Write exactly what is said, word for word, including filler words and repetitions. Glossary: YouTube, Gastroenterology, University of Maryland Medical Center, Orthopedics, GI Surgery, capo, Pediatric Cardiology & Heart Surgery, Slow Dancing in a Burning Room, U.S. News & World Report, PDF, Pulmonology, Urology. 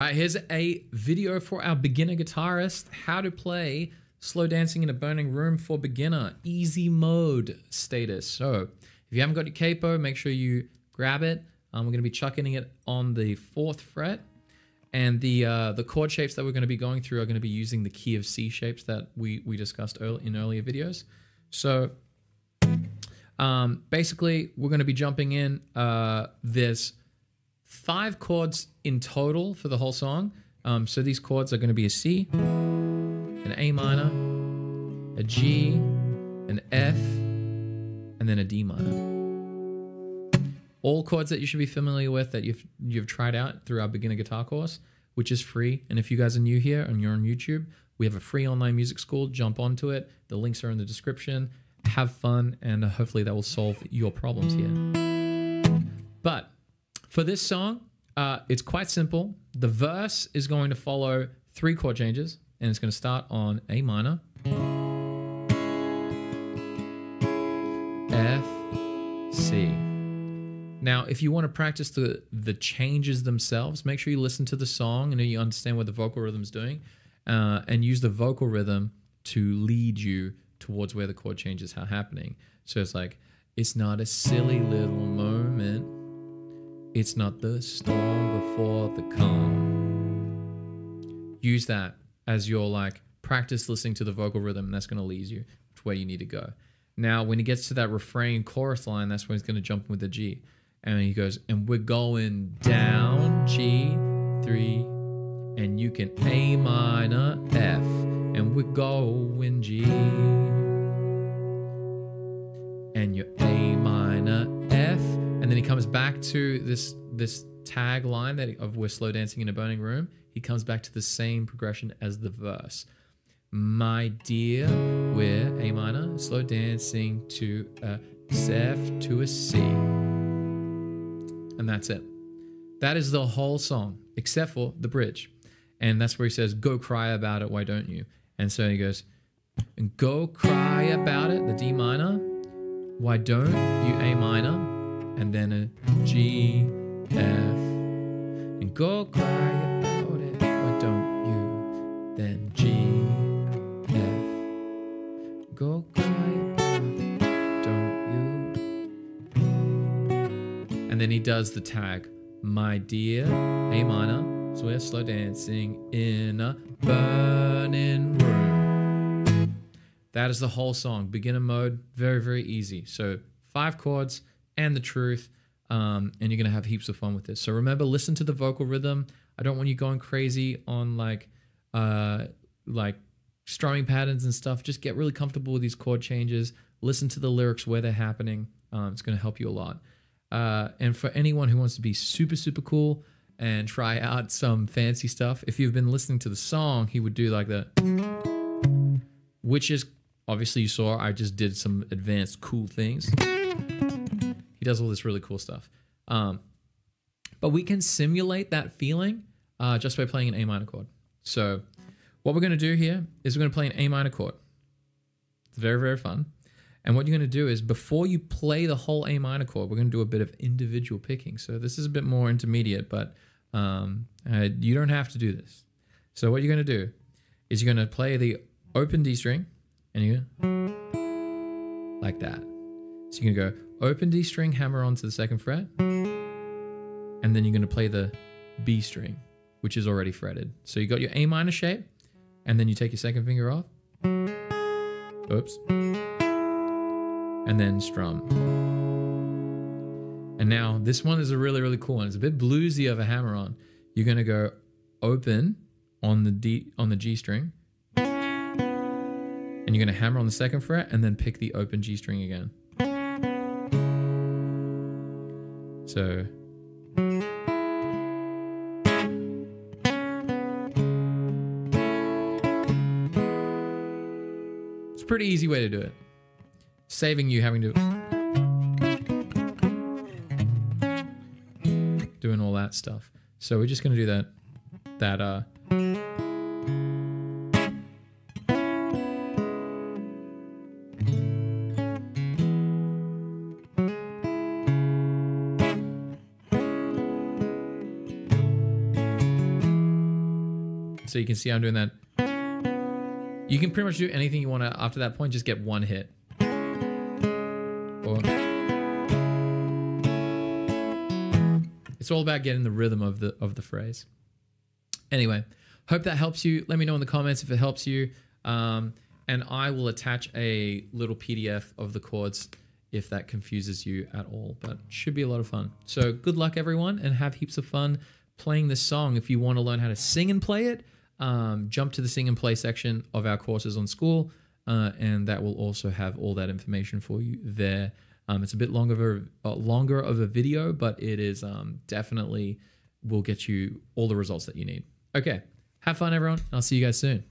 All right, here's a video for our beginner guitarist, how to play Slow Dancing in a Burning Room for beginner, easy mode status. So if you haven't got your capo, make sure you grab it. Um, we're gonna be chucking it on the fourth fret, and the uh, the chord shapes that we're gonna be going through are gonna be using the key of C shapes that we, we discussed early, in earlier videos. So um, basically we're gonna be jumping in uh, this five chords in total for the whole song. Um, so these chords are going to be a C, an A minor, a G, an F, and then a D minor. All chords that you should be familiar with that you've you've tried out through our beginner guitar course, which is free. And if you guys are new here and you're on YouTube, we have a free online music school. Jump onto it. The links are in the description. Have fun, and hopefully that will solve your problems here. But for this song, uh, it's quite simple. The verse is going to follow three chord changes, and it's going to start on A minor, F, C. Now, if you want to practice the, the changes themselves, make sure you listen to the song and you understand what the vocal rhythm is doing, uh, and use the vocal rhythm to lead you towards where the chord changes are happening. So it's like, it's not a silly little moment. It's not the storm before the calm. Use that as your like practice listening to the vocal rhythm, and that's going to lead you to where you need to go. Now, when he gets to that refrain chorus line, that's when he's going to jump with the G. And he goes, and we're going down, G, three, and you can A minor, F, and we're going G. And you're A minor, F, and then he comes back to this this tag line that of we're slow dancing in a burning room. He comes back to the same progression as the verse. My dear, we're A minor, slow dancing to a F to a C. And that's it. That is the whole song, except for the bridge. And that's where he says, go cry about it, why don't you? And so he goes, and go cry about it, the D minor. Why don't you A minor? And then a G, F, and go cry about it, why don't you? Then G, F, go cry about it, why don't you? And then he does the tag, my dear, A minor, so we're slow dancing in a burning room. That is the whole song, beginner mode, very, very easy. So five chords, and the truth, um, and you're gonna have heaps of fun with this. So remember, listen to the vocal rhythm. I don't want you going crazy on like, uh, like strumming patterns and stuff. Just get really comfortable with these chord changes. Listen to the lyrics where they're happening. Um, it's gonna help you a lot. Uh, and for anyone who wants to be super, super cool and try out some fancy stuff, if you've been listening to the song, he would do like the, which is obviously you saw, I just did some advanced cool things. He does all this really cool stuff. Um, but we can simulate that feeling uh, just by playing an A minor chord. So what we're going to do here is we're going to play an A minor chord. It's very, very fun. And what you're going to do is before you play the whole A minor chord, we're going to do a bit of individual picking. So this is a bit more intermediate, but um, uh, you don't have to do this. So what you're going to do is you're going to play the open D string, and you're gonna, like that. So you're going to go open D string, hammer on to the second fret, and then you're going to play the B string, which is already fretted. So you got your A minor shape, and then you take your second finger off, oops, and then strum. And now this one is a really, really cool one. It's a bit bluesy of a hammer on. You're going to go open on the D, on the G string, and you're going to hammer on the second fret, and then pick the open G string again. So, it's a pretty easy way to do it, saving you having to doing all that stuff. So we're just going to do that, that, uh, So you can see I'm doing that. You can pretty much do anything you want to after that point, just get one hit. Or it's all about getting the rhythm of the of the phrase. Anyway, hope that helps you. Let me know in the comments if it helps you. Um, and I will attach a little P D F of the chords if that confuses you at all, but should be a lot of fun. So good luck everyone, and have heaps of fun playing this song. If you want to learn how to sing and play it, um, jump to the sing and play section of our courses on School, uh, and that will also have all that information for you there. Um, it's a bit longer of a, uh, longer of a video, but it is um, definitely will get you all the results that you need. Okay, have fun everyone, and I'll see you guys soon.